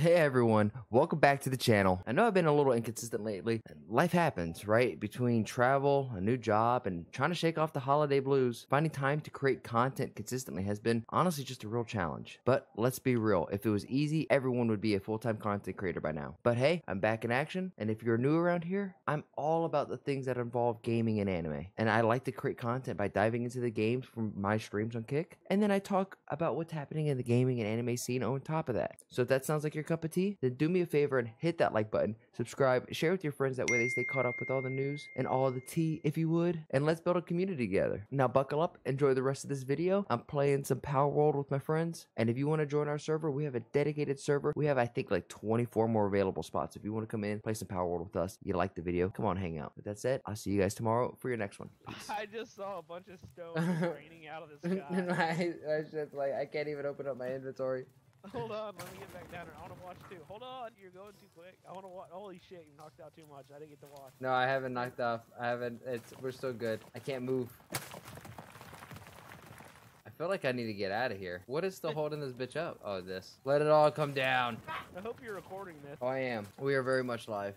Hey everyone, welcome back to the channel. I know I've been a little inconsistent lately. Life happens, right? Between travel, a new job, and trying to shake off the holiday blues, finding time to create content consistently has been honestly just a real challenge. But let's be real, if it was easy, everyone would be a full-time content creator by now. But hey, I'm back in action, and if you're new around here, I'm all about the things that involve gaming and anime. And I like to create content by diving into the games from my streams on Kick, and then I talk about what's happening in the gaming and anime scene on top of that. So if that sounds like your cup of tea, then do me a favor and hit that like button, subscribe, share with your friends, that way they stay caught up with all the news and all the tea if you would, and let's build a community together. Now buckle up, enjoy the rest of this video. I'm playing some Palworld with my friends, and if you want to join our server, we have a dedicated server. We have I think like 24 more available spots. If you want to come in, play some Palworld with us, you like the video, come on, hang out. With that said, I'll see you guys tomorrow for your next one. Peace. I just saw a bunch of stones raining out of the sky. I was just like, I can't even open up my inventory. Hold on, let me get back down here. I want to watch too. Hold on, you're going too quick. I want to watch. Holy shit, you knocked out too much. I didn't get to watch. No, I haven't knocked off. I haven't. We're still good. I can't move. I feel like I need to get out of here. What is still holding this bitch up? Oh, this. Let it all come down. I hope you're recording this. Oh, I am. We are very much live.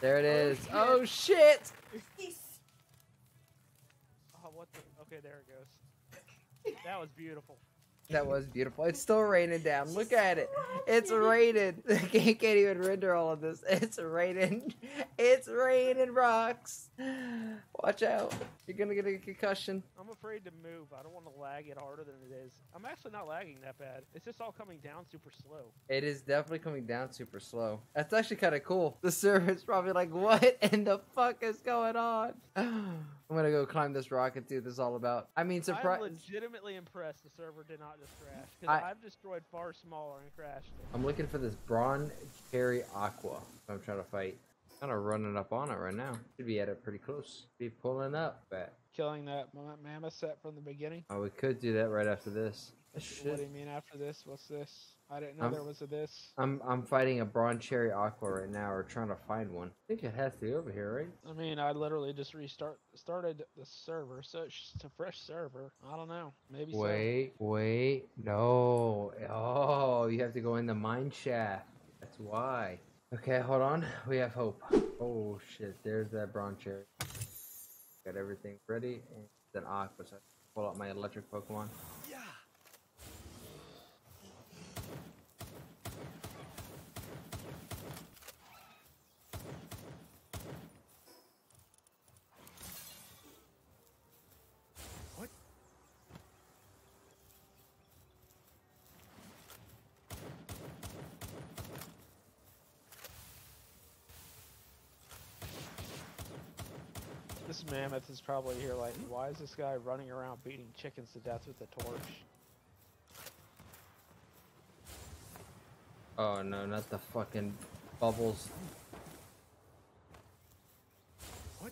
There it is. Oh, shit. Oh, shit. Oh, what the? Okay, there it goes. That was beautiful. That was beautiful. It's still raining down. Look at it. It's raining. I can't even render all of this. It's raining. It's raining rocks. Watch out. You're going to get a concussion. I'm afraid to move. I don't want to lag it harder than it is. I'm actually not lagging that bad. It's just all coming down super slow. It is definitely coming down super slow. That's actually kind of cool. The server's probably like, what in the fuck is going on? I'm going to go climb this rock and see what this is all about. I mean, surprise. I'm legitimately impressed the server did not just crash, because I've destroyed far smaller and crashed it. I'm looking for this Bronzerry Aqua. I'm trying to fight. Kind of running up on it right now. Should be at it pretty close. Be pulling up back. Killing that mammoth set from the beginning. Oh, we could do that right after this. What do you mean after this? What's this? I didn't know there was a this. I'm fighting a Bronzerry Aqua right now, or trying to find one. I think it has to be over here, right? I mean, I literally just started the server, so it's just a fresh server. I don't know. Maybe. Wait, no. Oh, you have to go in the mine shaft. That's why. Okay, hold on. We have hope. Oh shit! There's that Bronzerry. Got everything ready, and then Aqua. So I pull out my electric Pokemon. Yeah. This mammoth is probably here like, why is this guy running around beating chickens to death with a torch? Oh no, not the fucking bubbles. What?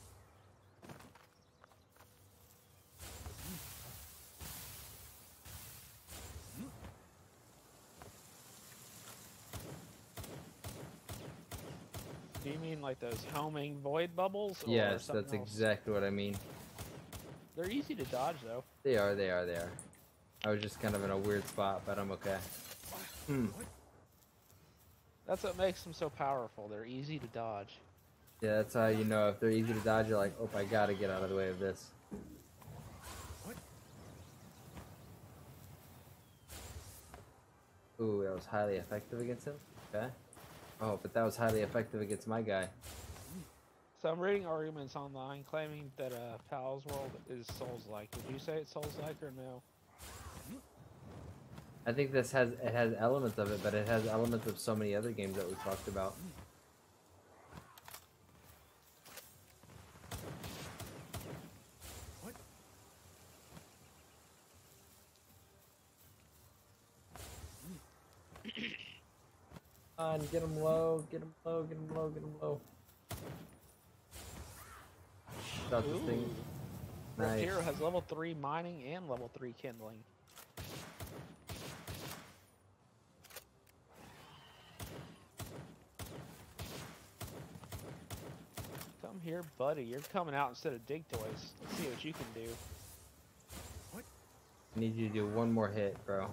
Do you mean like those homing void bubbles? Or yes, that's exactly what I mean. They're easy to dodge though. They are. I was just kind of in a weird spot, but I'm okay. Hmm. That's what makes them so powerful. They're easy to dodge. Yeah, that's how you know if they're easy to dodge, you're like, oh, I gotta get out of the way of this. What? Ooh, that was highly effective against him. Okay. Oh, but that was highly effective against my guy. So I'm reading arguments online claiming that Palworld is Souls-like. Did you say it's Souls-like or no? I think this has elements of it, but it has elements of so many other games that we've talked about. Get him low, get him low, get him low, get him low. Stop this thing. Nice. Zero has level 3 mining and level 3 kindling. Come here, buddy. You're coming out instead of dig toys. Let's see what you can do. What? I need you to do one more hit, bro.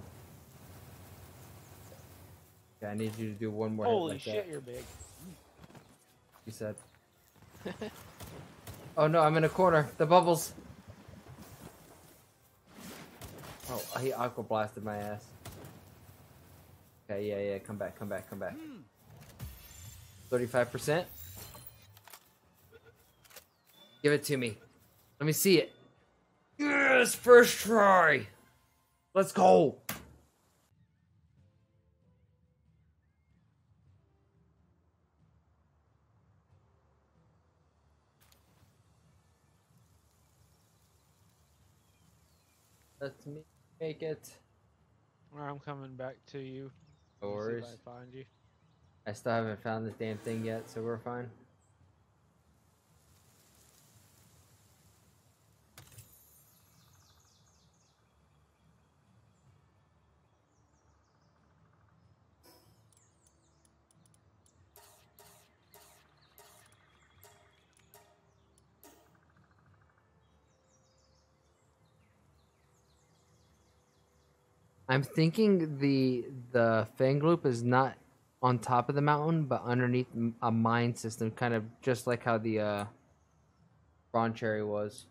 Yeah, I need you to do one more. Holy hit like shit, that. You're big. He said. Oh no, I'm in a corner. The bubbles. Oh, he aqua blasted my ass. Okay, yeah, come back. 35%. Give it to me. Let me see it. Yes, first try. Let's go. Let me make it. I'm coming back to you. No worries. See if I find you. I still haven't found this damn thing yet, so we're fine. I'm thinking the Fenglope is not on top of the mountain, but underneath a mine system, kind of just like how the Bronzerry was.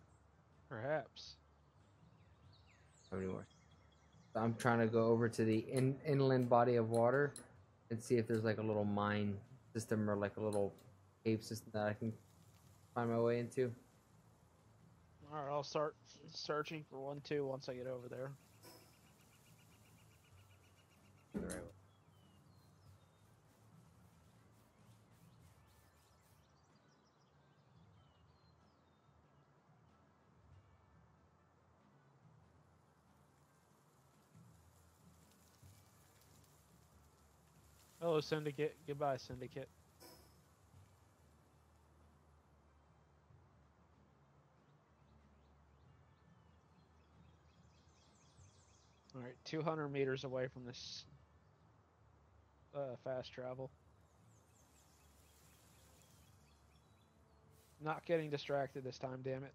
Perhaps. How many more? I'm trying to go over to the inland body of water and see if there's like a little mine system or like a little cave system that I can find my way into. All right, I'll start searching for one too once I get over there. The right way. Hello, Syndicate. Goodbye, Syndicate. All right, 200 meters away from this. Fast travel. Not getting distracted this time, damn it.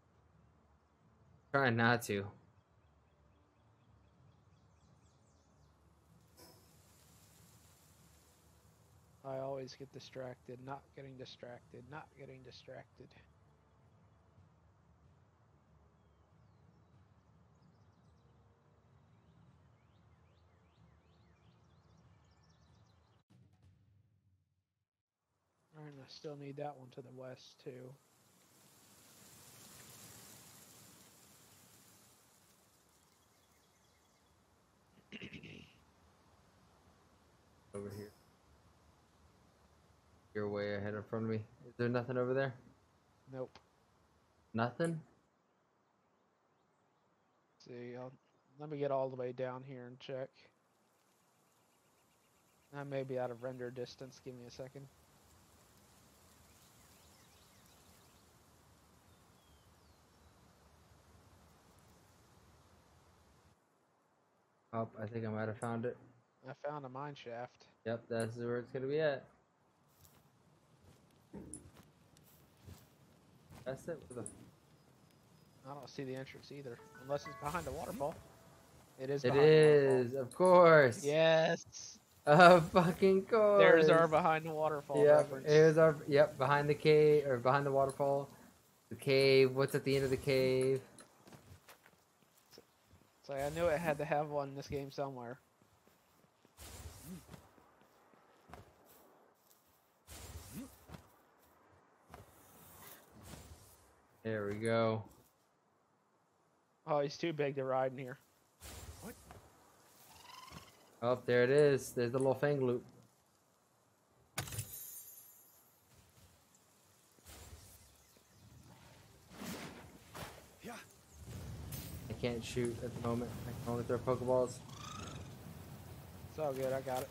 Trying not to. I always get distracted, not getting distracted. And I still need that one to the west too. Over here. You're way ahead in front of me. Is there nothing over there? Nope. Nothing? Let's see, let me get all the way down here and check. I may be out of render distance. Give me a second. Oh, I think I might have found it. I found a mine shaft. Yep, that's where it's gonna be at. That's it. I don't see the entrance either, unless it's behind the waterfall. It is. It is, of course. Yes. Of fucking course. There's our behind the waterfall reference. There's our behind the cave or behind the waterfall. The cave. What's at the end of the cave? So I knew it had to have one in this game somewhere. There we go. Oh, he's too big to ride in here. What? Oh, there it is. There's the little Fenglope. I can't shoot at the moment. I can only throw Pokeballs. It's all good, I got it.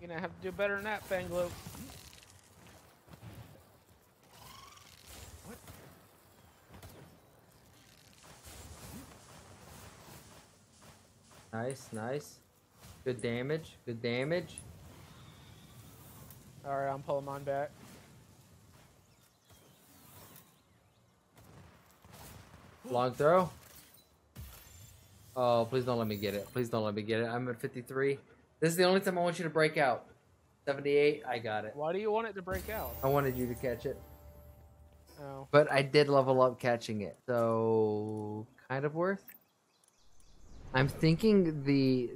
You're gonna have to do better than that, Fenglope. Nice, nice. Good damage, good damage. Alright, I'm pulling mine back. Long throw. Oh, please don't let me get it. Please don't let me get it. I'm at 53. This is the only time I want you to break out. 78. I got it. Why do you want it to break out? I wanted you to catch it. Oh. But I did level up catching it, so kind of worth. I'm thinking the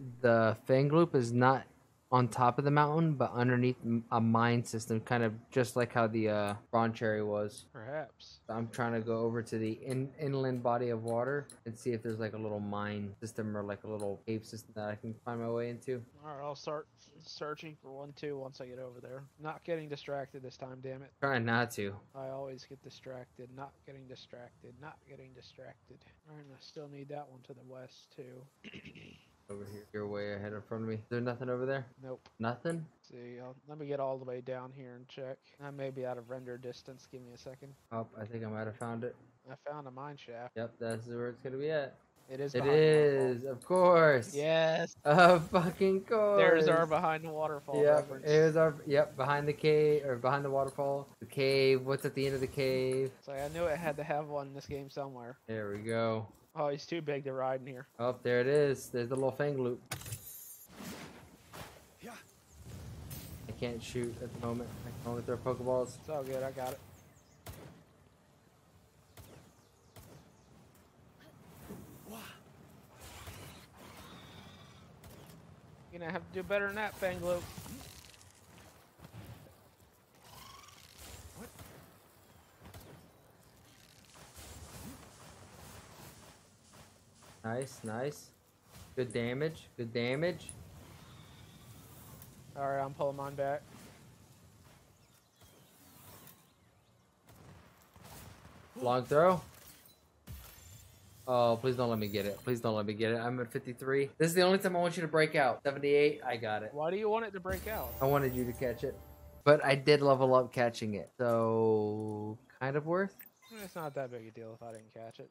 Fenglope is not on top of the mountain, but underneath a mine system, kind of just like how the Bronzerry was. Perhaps. I'm trying to go over to the inland body of water and see if there's like a little mine system or like a little cave system that I can find my way into. All right, I'll start searching for one too once I get over there. Not getting distracted this time, damn it. Trying not to. I always get distracted. Not getting distracted. Not getting distracted. All right, I still need that one to the west too. Over here, you're way ahead in front of me. Is there nothing over there? Nope. Nothing? Let's see, let me get all the way down here and check. I may be out of render distance. Give me a second. Oh, I think I might have found it. I found a mine shaft. Yep, that's where it's gonna be at. It is. It is, of course. Yes. Of fucking course. There's our behind the waterfall. Yep. There's our behind the cave or behind the waterfall. The cave. What's at the end of the cave? So I knew it had to have one in this game somewhere. There we go. Oh, he's too big to ride in here. Oh, there it is. There's the little Fenglope. Yeah. I can't shoot at the moment. I can only throw Pokeballs. It's all good. I got it. You're gonna have to do better than that, Fenglope. Nice, nice. Good damage. Good damage. Alright, I'm pulling mine back. Long throw. Oh, please don't let me get it. Please don't let me get it. I'm at 53. This is the only time I want you to break out. 78. I got it. Why do you want it to break out? I wanted you to catch it. But I did level up catching it. So, kind of worth. It's not that big a deal if I didn't catch it.